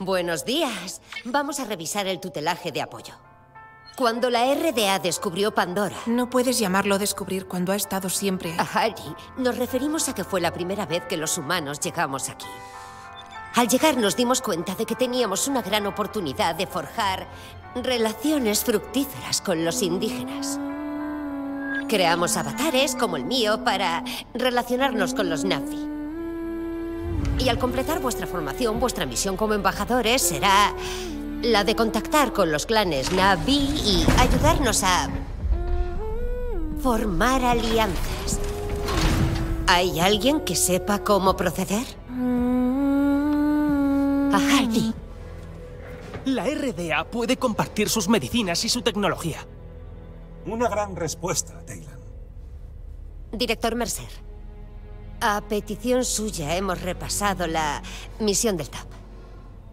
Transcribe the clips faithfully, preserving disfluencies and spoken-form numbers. Buenos días. Vamos a revisar el tutelaje de apoyo. Cuando la R D A descubrió Pandora... No puedes llamarlo descubrir cuando ha estado siempre... A Hardy, nos referimos a que fue la primera vez que los humanos llegamos aquí. Al llegar nos dimos cuenta de que teníamos una gran oportunidad de forjar relaciones fructíferas con los indígenas. Creamos avatares, como el mío, para relacionarnos con los Na'vi. Y al completar vuestra formación, vuestra misión como embajadores será la de contactar con los clanes Na'vi y ayudarnos a formar alianzas. ¿Hay alguien que sepa cómo proceder? A Hardy. La R D A puede compartir sus medicinas y su tecnología. Una gran respuesta, Taylan. Director Mercer. A petición suya hemos repasado la misión del T A P.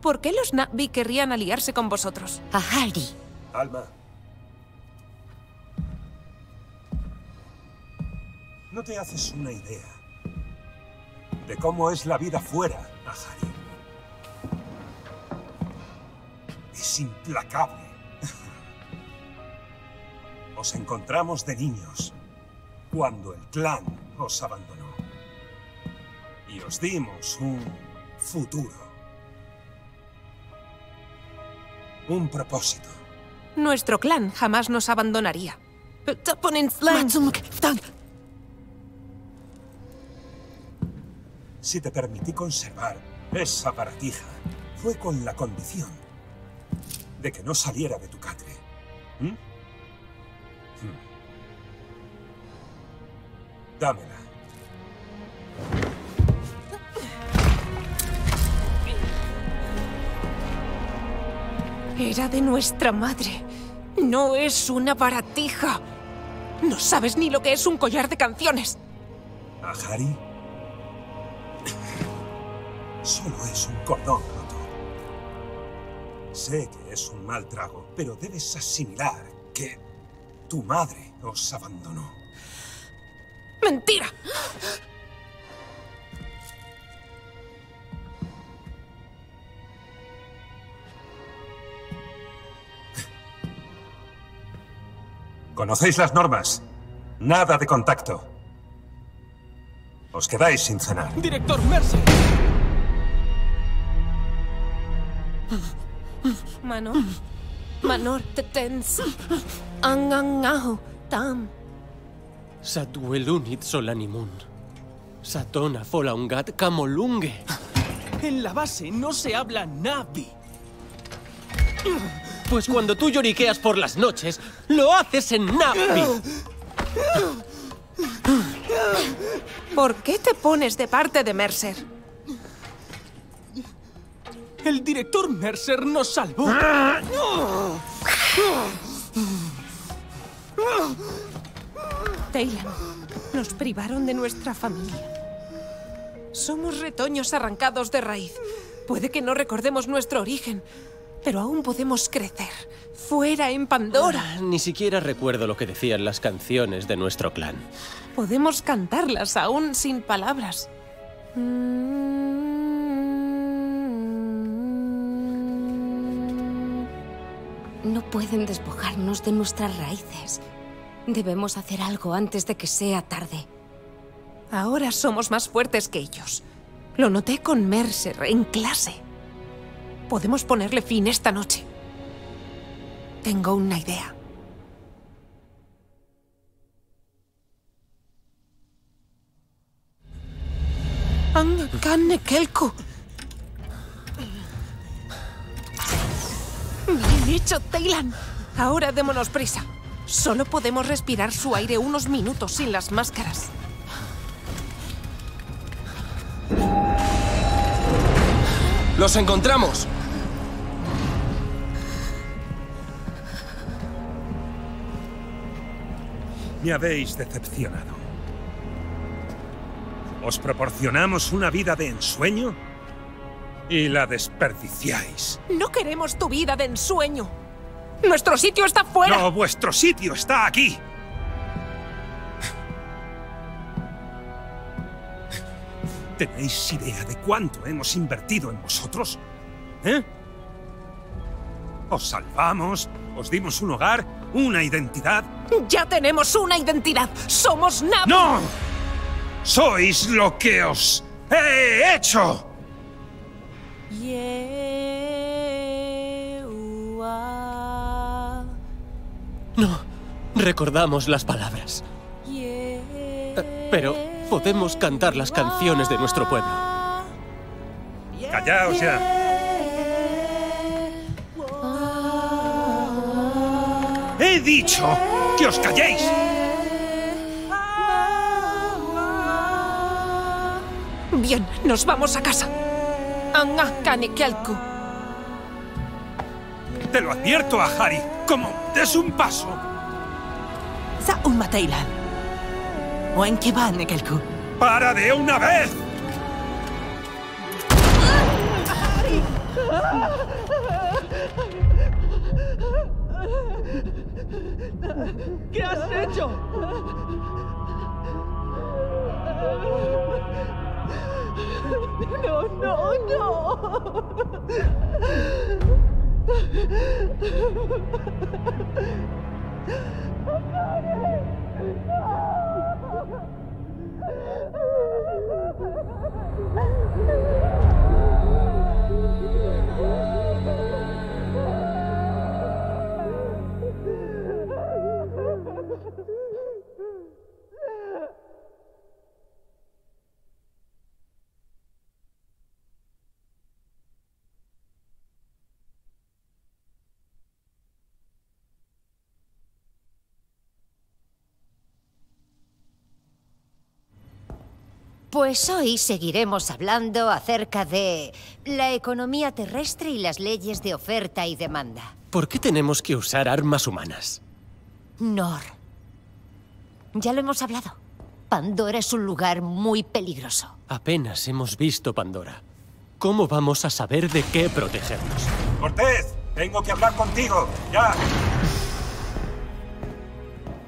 ¿Por qué los Na'vi querrían aliarse con vosotros? A Hardy. Alma. No te haces una idea de cómo es la vida fuera, a Hardy. Es implacable. Os encontramos de niños cuando el clan os abandonó. Y os dimos un futuro. Un propósito. Nuestro clan jamás nos abandonaría. Si te permití conservar esa baratija, fue con la condición de que no saliera de tu catre. ¿Mm? Hmm. Dámela. Era de nuestra madre. No es una baratija. No sabes ni lo que es un collar de canciones. ¿A Hardy? Solo es un cordón roto. Sé que es un mal trago, pero debes asimilar que tu madre os abandonó. ¡Mentira! Conocéis las normas. Nada de contacto. Os quedáis sin cenar. ¡Director Mercer! Manor. Manor tetens. Angangahu tam. Satuelunit solanimun. Satona folaungat camolunge. En la base no se habla Na'vi. Pues cuando tú lloriqueas por las noches, lo haces en Na'vi. ¿Por qué te pones de parte de Mercer? El director Mercer nos salvó. Taylan, nos privaron de nuestra familia. Somos retoños arrancados de raíz. Puede que no recordemos nuestro origen. Pero aún podemos crecer, fuera en Pandora. Ni siquiera recuerdo lo que decían las canciones de nuestro clan. Podemos cantarlas aún sin palabras. No pueden despojarnos de nuestras raíces. Debemos hacer algo antes de que sea tarde. Ahora somos más fuertes que ellos. Lo noté con Mercer en clase. Podemos ponerle fin esta noche. Tengo una idea. Ankanekelku. Bien hecho, Taylan. Ahora démonos prisa. Solo podemos respirar su aire unos minutos sin las máscaras. ¡Los encontramos! Me habéis decepcionado. Os proporcionamos una vida de ensueño y la desperdiciáis. No queremos tu vida de ensueño. ¡Nuestro sitio está fuera! ¡No, vuestro sitio está aquí! ¿Tenéis idea de cuánto hemos invertido en vosotros? ¿eh? Os salvamos, os dimos un hogar, una identidad. Ya tenemos una identidad. Somos Na'vi. ¡No! Sois lo que os he hecho. No recordamos las palabras, pero podemos cantar las canciones de nuestro pueblo. Callaos ya. ¡He dicho que os calléis! Bien, nos vamos a casa. Te lo advierto a Hardy, como des un paso. ¡Para de una vez! ¿Qué has hecho? No, no, no. Pues hoy seguiremos hablando acerca de la economía terrestre y las leyes de oferta y demanda. ¿Por qué tenemos que usar armas humanas? Nor. Ya lo hemos hablado. Pandora es un lugar muy peligroso. Apenas hemos visto Pandora. ¿Cómo vamos a saber de qué protegernos? ¡Cortés! Tengo que hablar contigo. ¡Ya!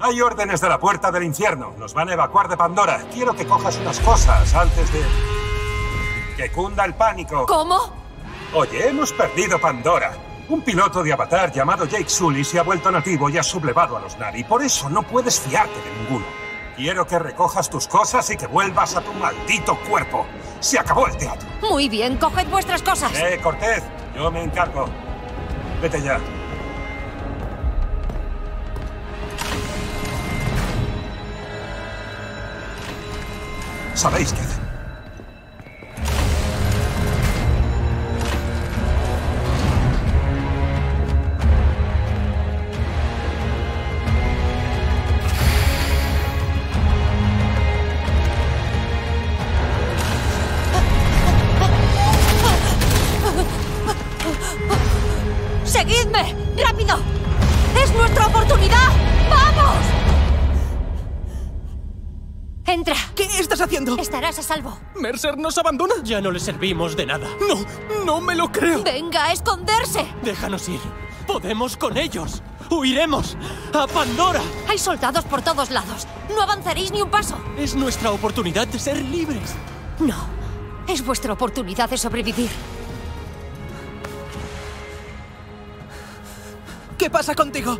Hay órdenes de la puerta del infierno. Nos van a evacuar de Pandora. Quiero que cojas unas cosas antes de... que cunda el pánico. ¿Cómo? Oye, hemos perdido Pandora. Un piloto de Avatar llamado Jake Sully se ha vuelto nativo y ha sublevado a los Na'vi. Por eso no puedes fiarte de ninguno. Quiero que recojas tus cosas y que vuelvas a tu maldito cuerpo. Se acabó el teatro. Muy bien, coged vuestras cosas. Eh, Cortés, yo me encargo. Vete ya. ¿Sabéis qué hacer? ¡Seguidme! ¡Rápido! ¡Es nuestra oportunidad! ¡Vamos! Entra. ¿Qué estás haciendo? Estarás a salvo. ¿Mercer nos abandona? Ya no le servimos de nada. No, no me lo creo. Venga, a esconderse. Déjanos ir. Podemos con ellos. Huiremos a Pandora. Hay soldados por todos lados. No avanzaréis ni un paso. Es nuestra oportunidad de ser libres. No, es vuestra oportunidad de sobrevivir. ¿Qué pasa contigo?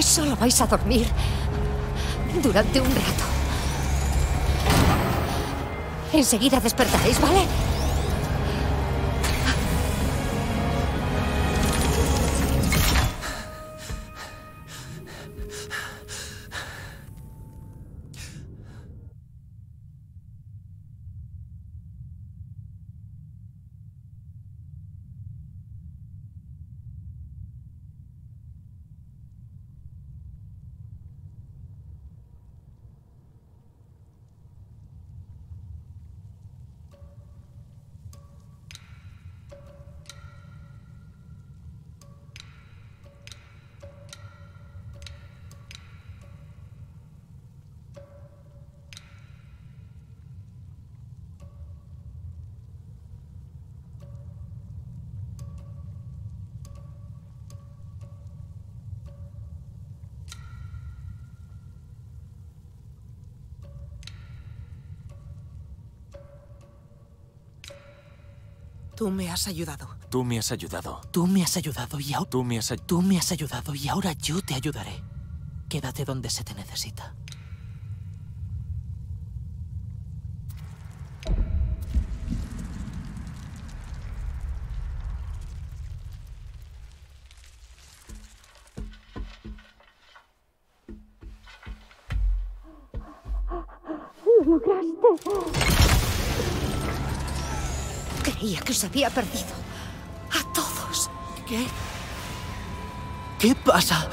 Solo vais a dormir durante un rato. Enseguida despertaréis, ¿vale? Tú me has ayudado. Tú me has ayudado. Tú me has ayudado y ahora... Tú me has... Tú me has ayudado y ahora yo te ayudaré. Quédate donde se te necesita. Creía que os había perdido. A todos. ¿Qué? ¿Qué pasa?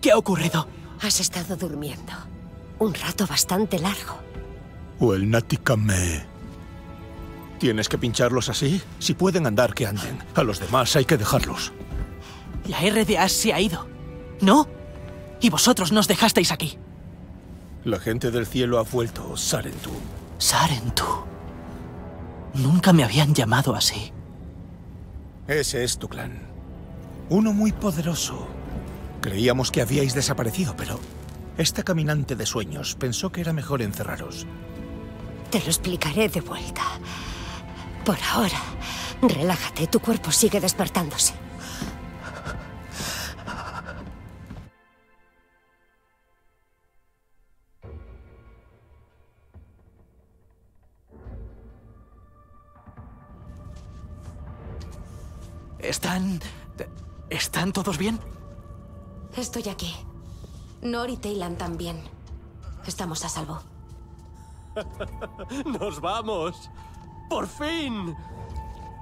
¿Qué ha ocurrido? Has estado durmiendo. Un rato bastante largo. O el Natikame. ¿Tienes que pincharlos así? Si pueden andar, que anden. A los demás hay que dejarlos. La R D A se ha ido, ¿no? Y vosotros nos dejasteis aquí. La gente del cielo ha vuelto, Sarentu. Sarentu. Nunca me habían llamado así. Ese es tu clan. Uno muy poderoso. Creíamos que habíais desaparecido, pero... esta caminante de sueños pensó que era mejor encerraros. Te lo explicaré de vuelta. Por ahora, relájate. Tu cuerpo sigue despertándose. ¿Están... ¿Están todos bien? Estoy aquí. Nori y Taylan también. Estamos a salvo. ¡Nos vamos! ¡Por fin!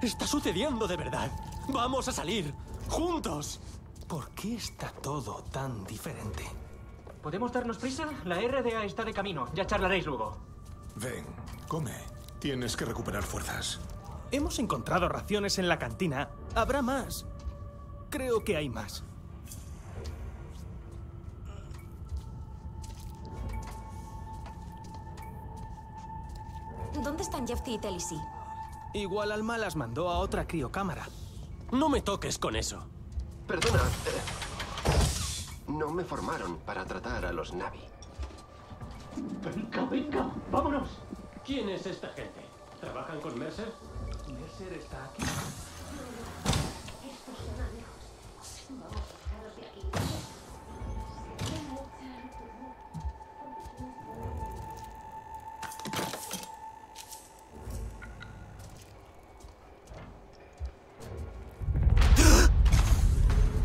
¡Está sucediendo de verdad! ¡Vamos a salir! ¡Juntos! ¿Por qué está todo tan diferente? ¿Podemos darnos prisa? La R D A está de camino. Ya charlaréis luego. Ven, come. Tienes que recuperar fuerzas. Hemos encontrado raciones en la cantina. Habrá más. Creo que hay más. ¿Dónde están Jeffy y Telisi? Igual Alma las mandó a otra criocámara. No me toques con eso. Perdona. No me formaron para tratar a los Na'vi. ¡Venga, venga! ¡Vámonos! ¿Quién es esta gente? ¿Trabajan con Mercer? Mercer está aquí. Estos son amigos. Vamos a sacaros de aquí.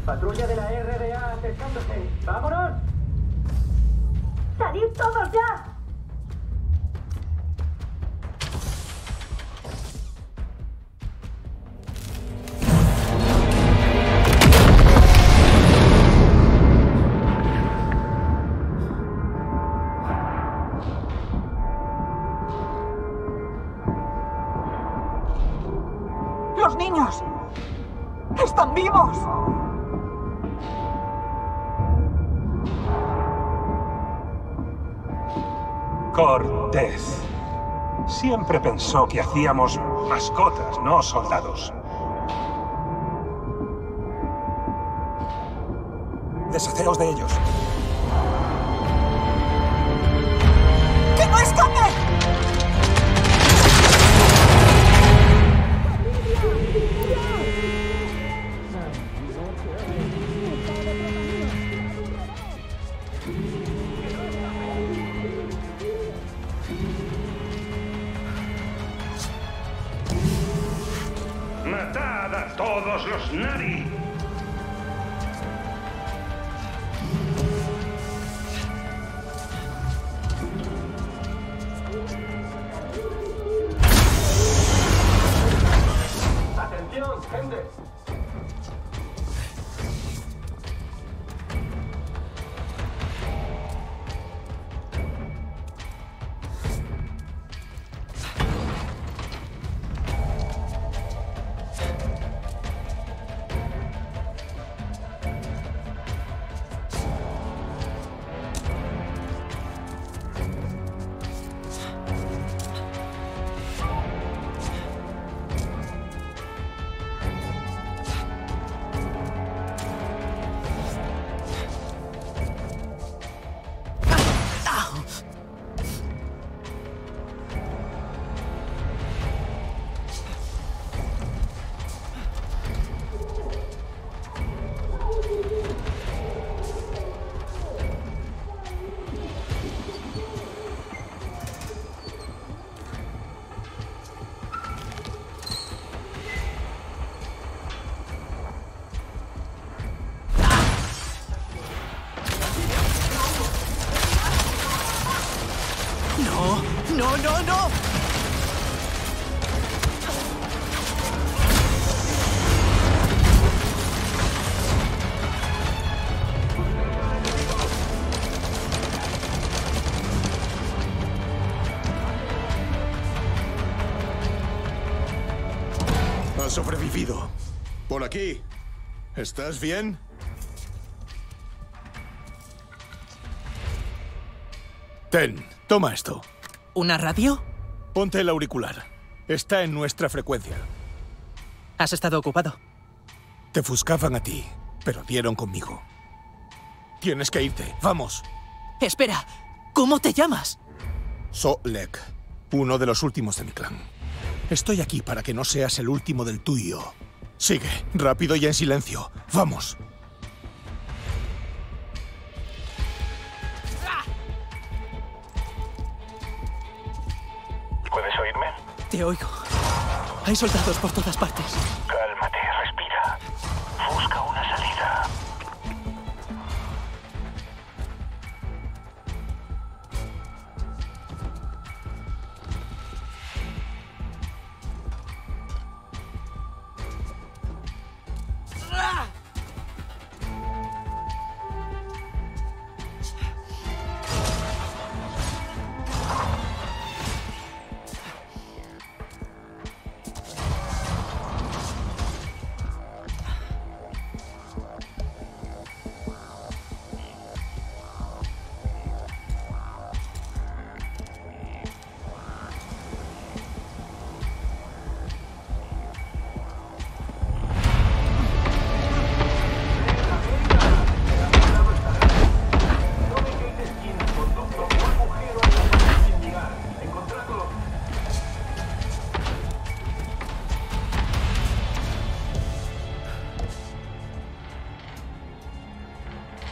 Patrulla de la R D A acercándose. ¡Vámonos! ¡Salid todos ya! Cortés. Siempre pensó que hacíamos mascotas, no soldados. Deshaceos de ellos. ¡Que no escape! ¡Todos los Na'vi! ¡Atención, gente! No, no, no, no. Has sobrevivido. Por aquí. ¿Estás bien? Ten, toma esto. ¿Una radio? Ponte el auricular. Está en nuestra frecuencia. ¿Has estado ocupado? Te ofuscaban a ti, pero dieron conmigo. Tienes que irte. ¡Vamos! Espera. ¿Cómo te llamas? So-Lek, uno de los últimos de mi clan. Estoy aquí para que no seas el último del tuyo. Sigue, rápido y en silencio. ¡Vamos! ¿Puedes oírme? Te oigo. Hay soldados por todas partes. Cálmate, respira. Busca una salida.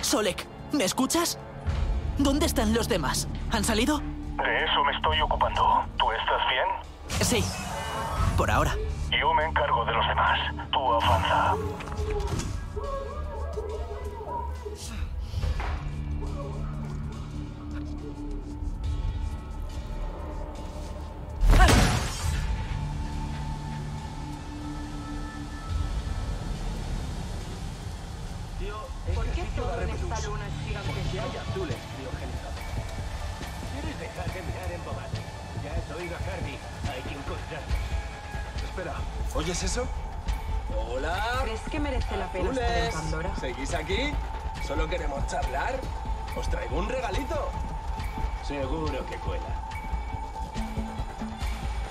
So-Lek, ¿me escuchas? ¿Dónde están los demás? ¿Han salido? De eso me estoy ocupando. ¿Tú estás bien? Sí, por ahora. Yo me encargo de los demás. Tú avanza. ¿Oyes eso? Hola. ¿Crees que merece la pena estar en Pandora? ¿Seguís aquí? ¿Solo queremos charlar? ¿Os traigo un regalito? Seguro que cuela.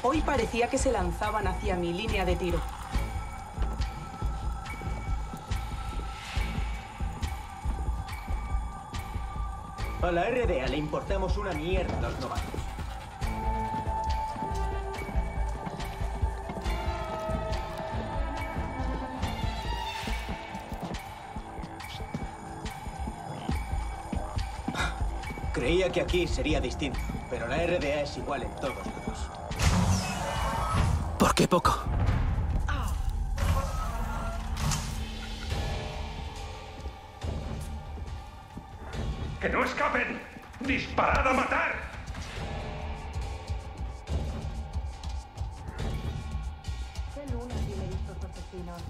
Hoy parecía que se lanzaban hacia mi línea de tiro. A la R D A le importamos una mierda a los novatos. Creía que aquí sería distinto, pero la R D A es igual en todos lados. ¿Por qué poco? ¡Que no escapen! ¡Disparad a matar! ¡Qué luna tiene estos asesinos!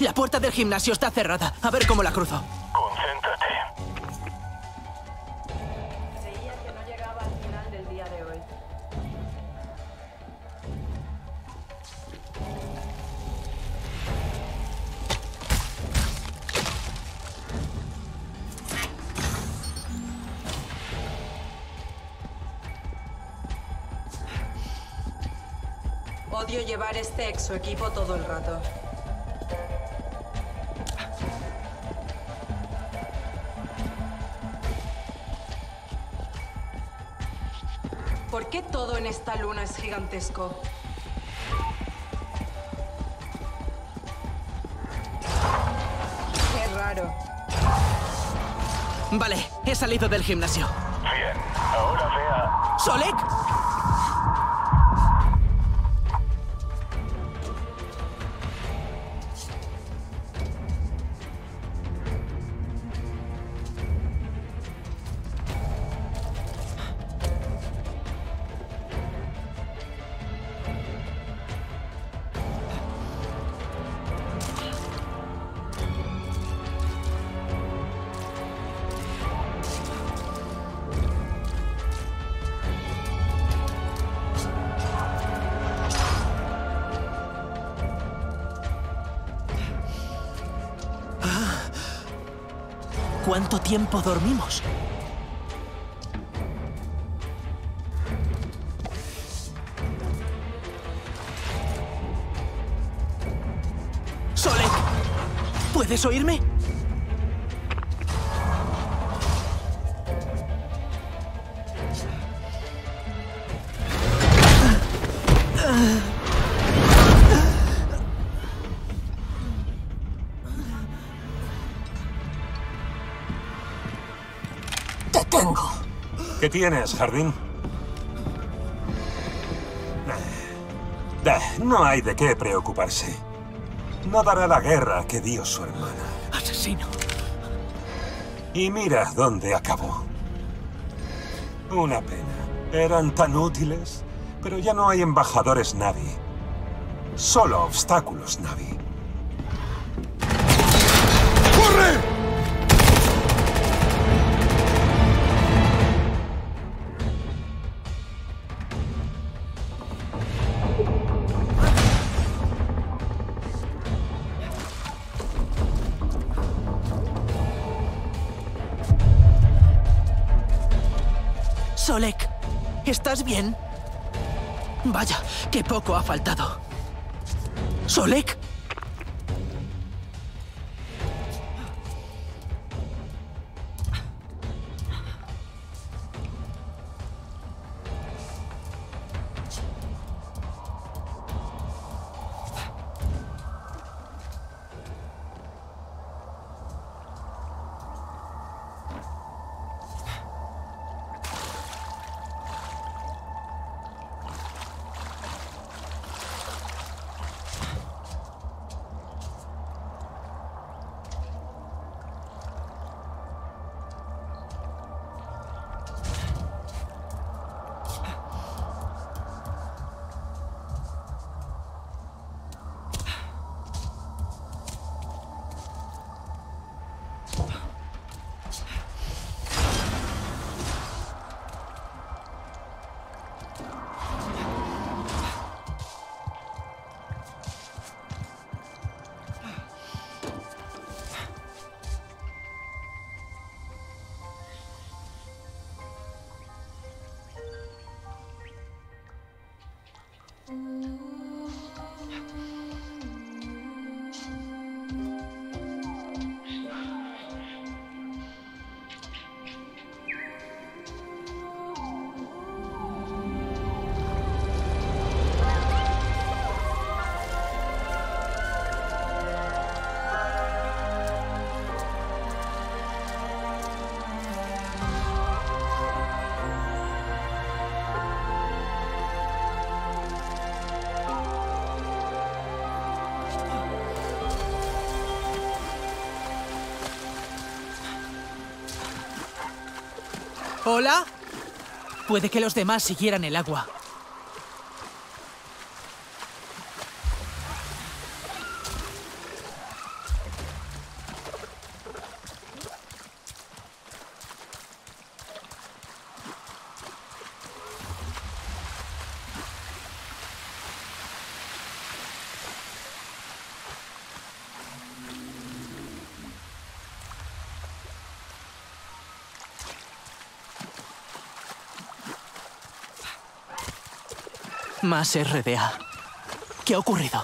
La puerta del gimnasio está cerrada. A ver cómo la cruzo. Concéntrate. Creías que no llegaba al final del día de hoy. Odio llevar este exoequipo todo el rato. ¿Por qué todo en esta luna es gigantesco? Qué raro. Vale, he salido del gimnasio. Bien, ahora vea. ¡So-Lek! ¿Cuánto tiempo dormimos? ¡So-Lek! ¿Puedes oírme? ¿Qué tienes, Jardín? No hay de qué preocuparse. No dará la guerra que dio su hermana. Asesino. Y mira dónde acabó. Una pena. Eran tan útiles, pero ya no hay embajadores Na'vi. Solo obstáculos Na'vi. ¡Corre! So-Lek, ¿estás bien? Vaya, qué poco ha faltado. ¿So-Lek? ¿Hola? Puede que los demás siguieran el agua. Más R D A. ¿Qué ha ocurrido?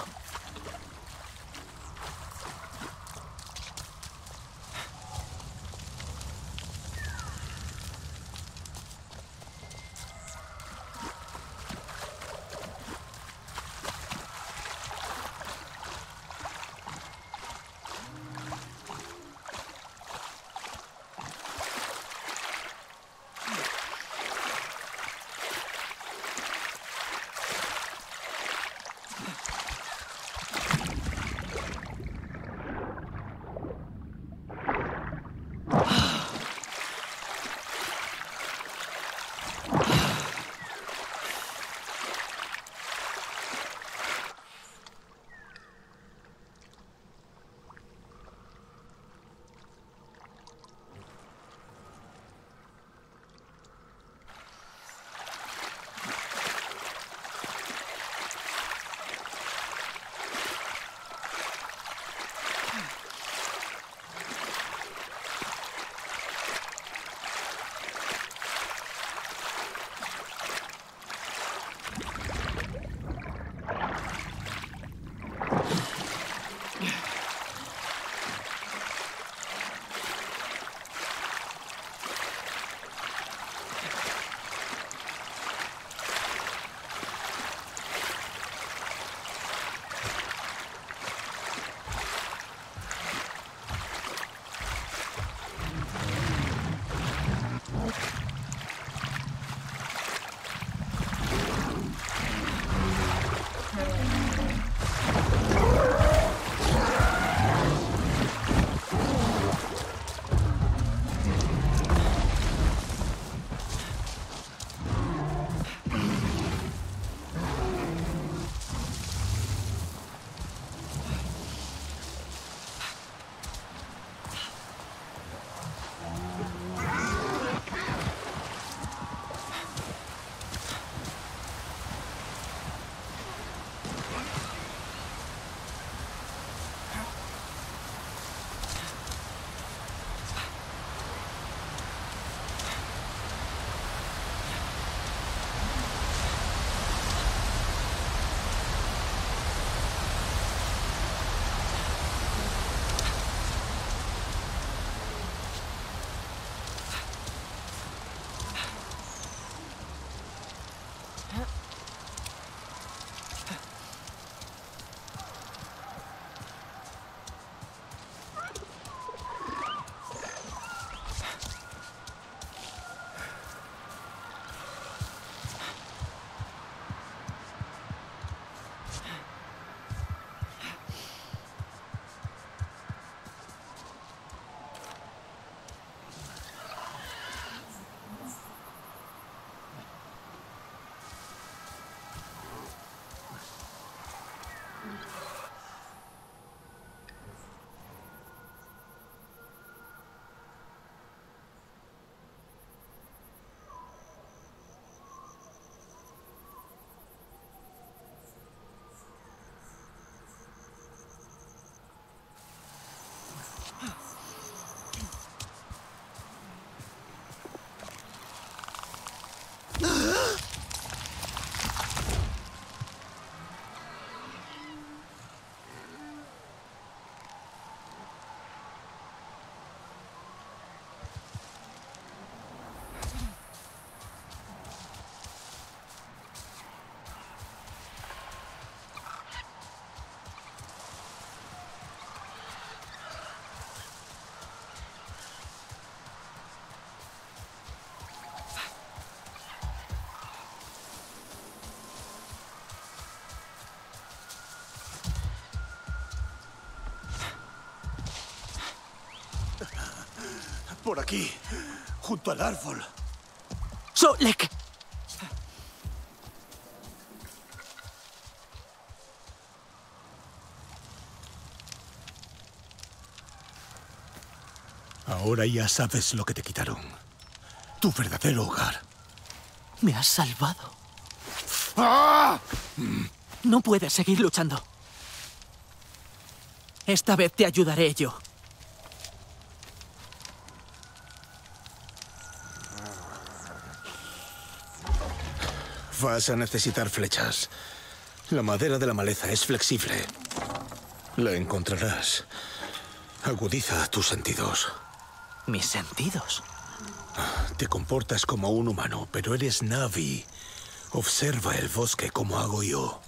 Por aquí, junto al árbol. So-Lek. Ahora ya sabes lo que te quitaron. Tu verdadero hogar. Me has salvado. ¡Ah! No puedes seguir luchando. Esta vez te ayudaré yo. Vas a necesitar flechas. La madera de la maleza es flexible. La encontrarás. Agudiza tus sentidos. ¿Mis sentidos? Te comportas como un humano, pero eres Na'vi. Observa el bosque como hago yo.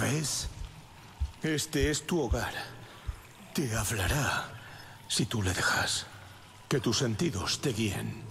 ¿Ves? Este es tu hogar. Te hablará si tú le dejas. Que tus sentidos te guíen.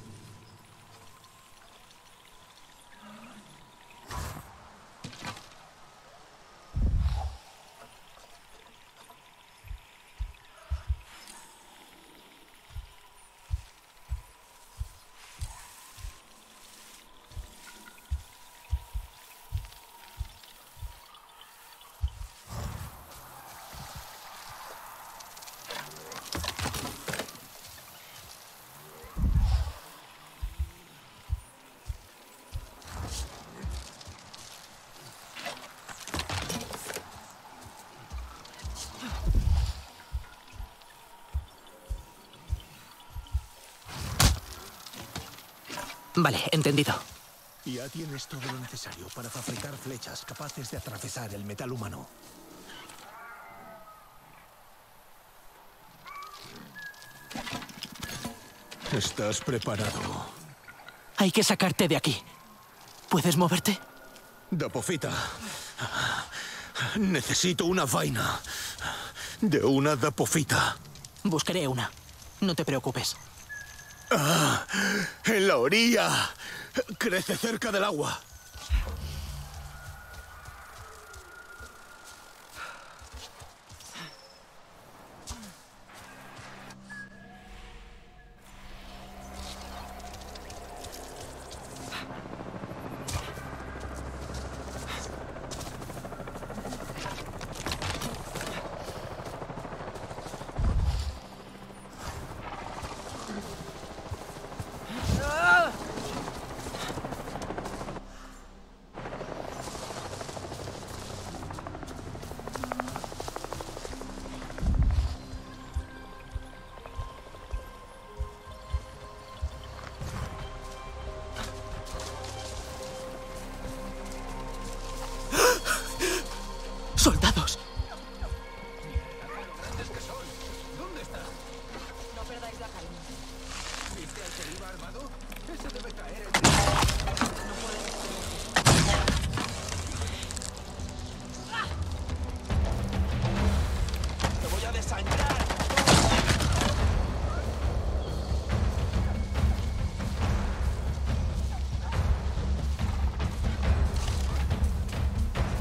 Vale, entendido. Ya tienes todo lo necesario para fabricar flechas capaces de atravesar el metal humano. ¿Estás preparado? Hay que sacarte de aquí. ¿Puedes moverte? Dapofita. Necesito una vaina. De una dapofita. Buscaré una. No te preocupes. Ah, en la orilla. Crece cerca del agua.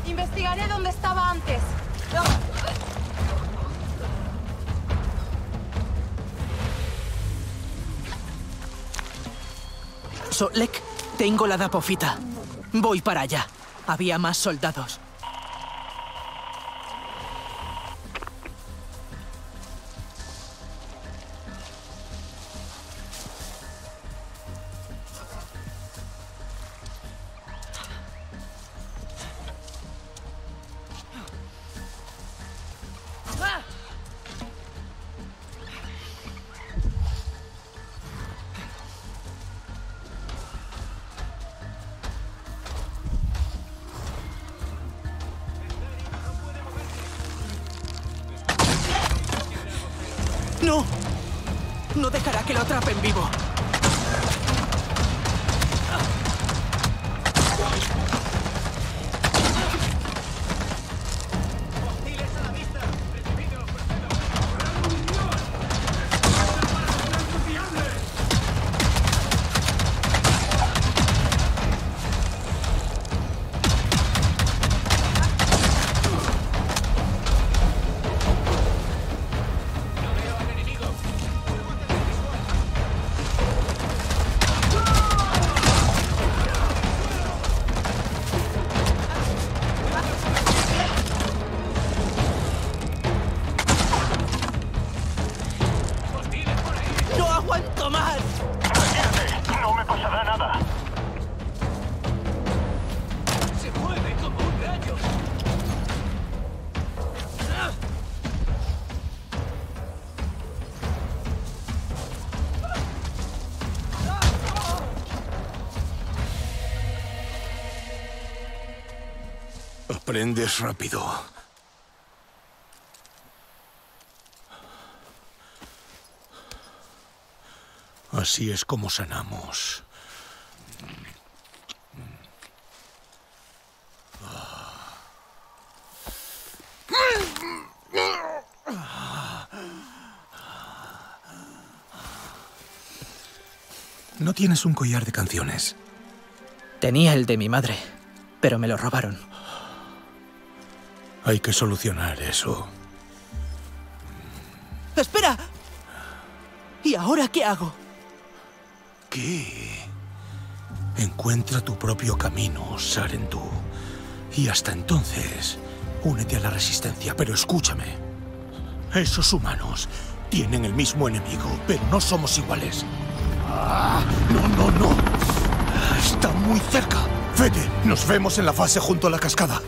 Investigaré dónde estaba antes. So-Lek, tengo la dapofita. Voy para allá. Había más soldados. ¡No! No dejará que lo atrapen vivo. Aprendes rápido. Así es como sanamos. ¿No tienes un collar de canciones? Tenía el de mi madre, pero me lo robaron. Hay que solucionar eso. ¡Espera! ¿Y ahora qué hago? ¿Qué? Encuentra tu propio camino, Sarentu. Y hasta entonces, únete a la resistencia. Pero escúchame. Esos humanos tienen el mismo enemigo, pero no somos iguales. Ah, no, no, no. Está muy cerca. Vete. Nos vemos en la fase junto a la cascada.